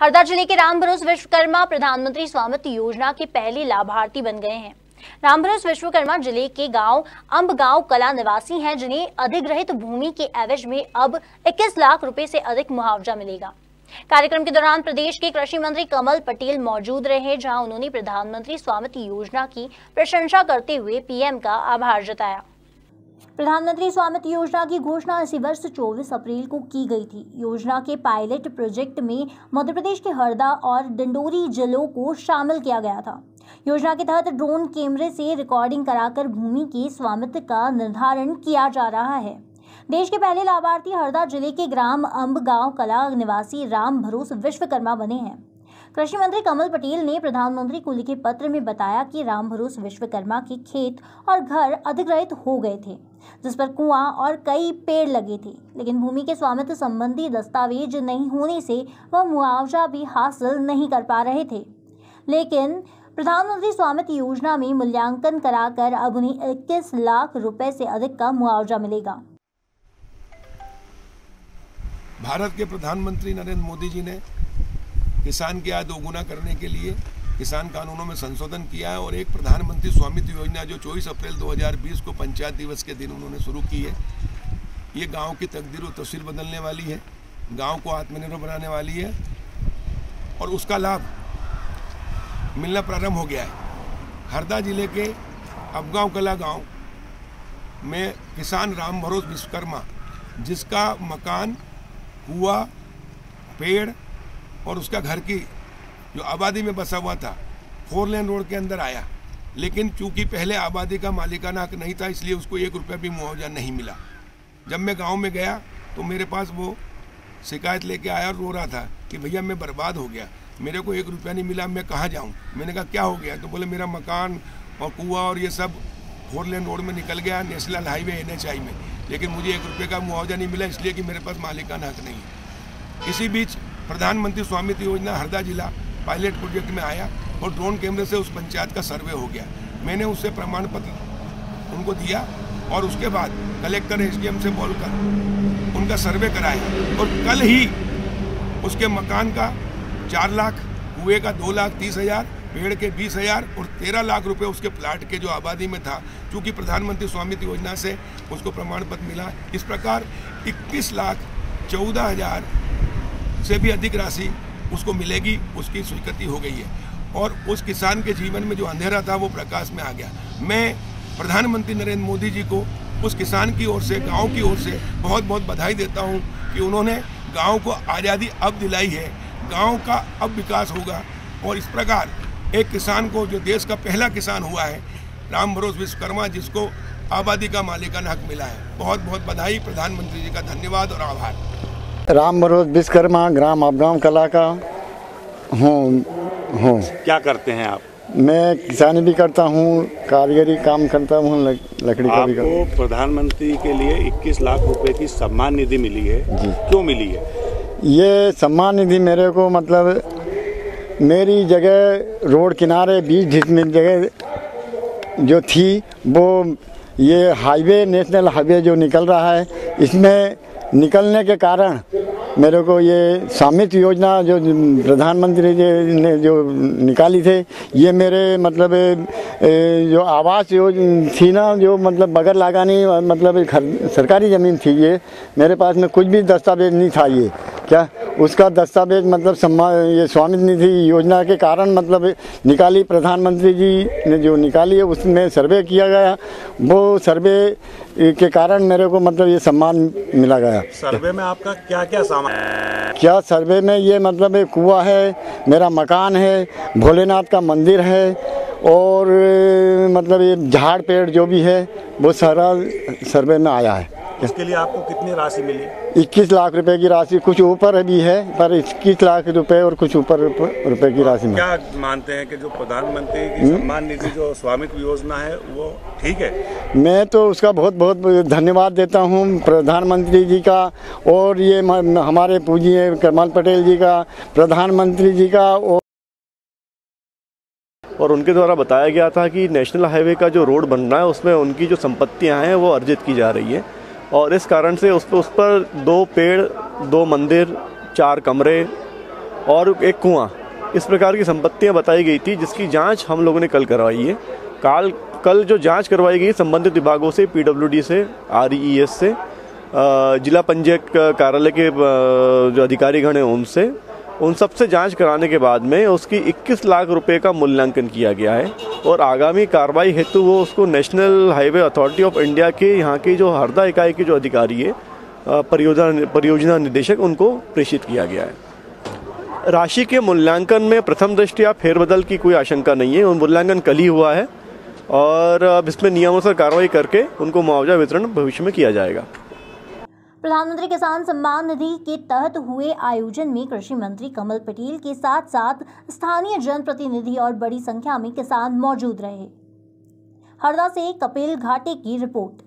हरदा जिले के राम भरोस विश्वकर्मा प्रधानमंत्री स्वामित्व योजना के पहले लाभार्थी बन गए हैं। राम भरोस विश्वकर्मा जिले के गांव अंब गांव कला निवासी हैं, जिन्हें अधिग्रहित भूमि के एवज में अब 21 लाख रुपए से अधिक मुआवजा मिलेगा। कार्यक्रम के दौरान प्रदेश के कृषि मंत्री कमल पटेल मौजूद रहे, जहां उन्होंने प्रधानमंत्री स्वामित्व योजना की प्रशंसा करते हुए पीएम का आभार जताया। प्रधानमंत्री स्वामित्व योजना की घोषणा इसी वर्ष 24 अप्रैल को की गई थी। योजना के पायलट प्रोजेक्ट में मध्य प्रदेश के हरदा और दंडौरी जिलों को शामिल किया गया था। योजना के तहत ड्रोन कैमरे से रिकॉर्डिंग कराकर भूमि के स्वामित्व का निर्धारण किया जा रहा है। देश के पहले लाभार्थी हरदा जिले के ग्राम अंब गांव कला निवासी राम भरोस विश्वकर्मा बने हैं। कृषि मंत्री कमल पटेल ने प्रधानमंत्री को लिखे पत्र में बताया कि राम भरोस विश्वकर्मा के खेत और घर अधिग्रहित हो गए थे, जिस पर कुआं और कई पेड़ लगे थे, लेकिन भूमि के स्वामित्व संबंधी दस्तावेज नहीं होने से वह मुआवजा भी हासिल नहीं कर पा रहे थे। लेकिन प्रधानमंत्री स्वामित्व योजना में मूल्यांकन कराकर अब उन्हें 21 लाख रुपए से अधिक का मुआवजा मिलेगा। भारत के प्रधानमंत्री नरेंद्र मोदी जी ने किसान की आय दोगुना करने के लिए किसान कानूनों में संशोधन किया है और एक प्रधानमंत्री स्वामित्व योजना जो 24 अप्रैल 2020 को पंचायत दिवस के दिन उन्होंने शुरू की है, ये गाँव की तकदीर व तस्वीर बदलने वाली है, गाँव को आत्मनिर्भर बनाने वाली है और उसका लाभ मिलना प्रारंभ हो गया है। हरदा जिले के अबगांव कला गांव में किसान राम भरोस विश्वकर्मा, जिसका मकान, कुआं, पेड़ और उसका घर की जो आबादी में बसा हुआ था, 4 लेन रोड के अंदर आया, लेकिन चूंकि पहले आबादी का मालिकाना हक नहीं था, इसलिए उसको 1 रुपया भी मुआवजा नहीं मिला। जब मैं गांव में गया तो मेरे पास वो शिकायत लेके आया और रो रहा था कि भैया मैं बर्बाद हो गया, मेरे को 1 रुपया नहीं मिला, मैं कहाँ जाऊँ। मैंने कहा क्या हो गया, तो बोले मेरा मकान और कुआं और ये सब 4 लेन रोड में निकल गया, नेशनल हाईवे NHI में, लेकिन मुझे 1 रुपये का मुआवजा नहीं मिला, इसलिए कि मेरे पास मालिकाना हक नहीं है। इसी बीच प्रधानमंत्री स्वामित्व योजना हरदा जिला पायलट प्रोजेक्ट में आया और ड्रोन कैमरे से उस पंचायत का सर्वे हो गया। मैंने उससे प्रमाण पत्र उनको दिया और उसके बाद कलेक्टर SDM से बोलकर उनका सर्वे कराया और कल ही उसके मकान का 4 लाख, कुएं का 2,30,000, पेड़ के 20,000 और 13 लाख रुपए उसके प्लाट के जो आबादी में था, चूँकि प्रधानमंत्री स्वामित्व योजना से उसको प्रमाण पत्र मिला। इस प्रकार 21,14,000 से भी अधिक राशि उसको मिलेगी, उसकी स्वीकृति हो गई है और उस किसान के जीवन में जो अंधेरा था वो प्रकाश में आ गया। मैं प्रधानमंत्री नरेंद्र मोदी जी को उस किसान की ओर से, गाँव की ओर से बहुत बहुत बधाई देता हूँ कि उन्होंने गाँव को आज़ादी अब दिलाई है, गांव का अब विकास होगा और इस प्रकार एक किसान को, जो देश का पहला किसान हुआ है, राम भरोस विश्वकर्मा, जिसको आबादी का मालिकाना हक मिला है, बहुत बहुत बधाई। प्रधानमंत्री जी का धन्यवाद और आभार। राम भरोस विश्वकर्मा, ग्राम अबगांव कला का हूँ। क्या करते हैं आप? मैं किसानी भी करता हूँ, कारीगरी काम करता हूँ, लकड़ी का भी करता हूँ। प्रधानमंत्री के लिए 21 लाख रुपए की सम्मान निधि मिली है, क्यों मिली है? ये सम्मान निधि मेरे को, मतलब मेरी जगह रोड किनारे 20 डिसमिल जगह जो थी, वो ये हाईवे, नेशनल हाईवे जो निकल रहा है, इसमें निकलने के कारण मेरे को ये स्वामित्व योजना जो प्रधानमंत्री जी ने जो निकाली थे, ये मेरे मतलब जो आवास योजना थी ना, जो मतलब बगैर लगानी, मतलब सरकारी ज़मीन थी, ये मेरे पास में कुछ भी दस्तावेज नहीं था, ये क्या उसका दस्तावेज मतलब ये स्वामित्व निधि योजना के कारण मतलब निकाली, प्रधानमंत्री जी ने जो निकाली है, उसमें सर्वे किया गया, वो सर्वे के कारण मेरे को मतलब ये सम्मान मिला गया। सर्वे में आपका क्या क्या सामान? क्या सर्वे में ये मतलब कुआं है, मेरा मकान है, भोलेनाथ का मंदिर है और मतलब ये झाड़ पेड़ जो भी है, वो सारा सर्वे में आया है। इसके लिए आपको कितनी राशि मिली? 21 लाख रुपए की राशि, कुछ ऊपर भी है, पर 21 लाख रुपए और कुछ ऊपर रुपए की राशि में। क्या मानते हैं कि जो प्रधानमंत्री की सम्मान निधि जो स्वामित्व योजना है वो ठीक है? मैं तो उसका बहुत बहुत धन्यवाद देता हूं प्रधानमंत्री जी का और ये हमारे पूज्य कमल पटेल जी का, प्रधानमंत्री जी का। और उनके द्वारा बताया गया था कि नेशनल हाईवे का जो रोड बन रहा है, उसमें उनकी जो संपत्तियाँ हैं वो अर्जित की जा रही है और इस कारण से उस पर 2 पेड़, 2 मंदिर, 4 कमरे और एक कुआं, इस प्रकार की संपत्तियां बताई गई थी, जिसकी जांच हम लोगों ने कल करवाई है। कल जो जांच करवाई गई संबंधित विभागों से, पीडब्ल्यूडी से, आरईएस से, जिला पंचायत कार्यालय के जो अधिकारीगण हैं उनसे, उन सब से जाँच कराने के बाद में उसकी 21 लाख रुपये का मूल्यांकन किया गया है और आगामी कार्रवाई हेतु वो उसको national highway authority of India के यहाँ के जो हरदा इकाई के जो अधिकारी है, परियोजना निदेशक, उनको प्रेषित किया गया है। राशि के मूल्यांकन में प्रथम दृष्टया फेरबदल की कोई आशंका नहीं है, मूल्यांकन कल ही हुआ है और अब इसमें नियमानुसार कार्रवाई करके उनको मुआवजा वितरण भविष्य में किया जाएगा। प्रधानमंत्री किसान सम्मान निधि के तहत हुए आयोजन में कृषि मंत्री कमल पटेल के साथ साथ स्थानीय जनप्रतिनिधि और बड़ी संख्या में किसान मौजूद रहे। हरदा से कपिल घाटे की रिपोर्ट।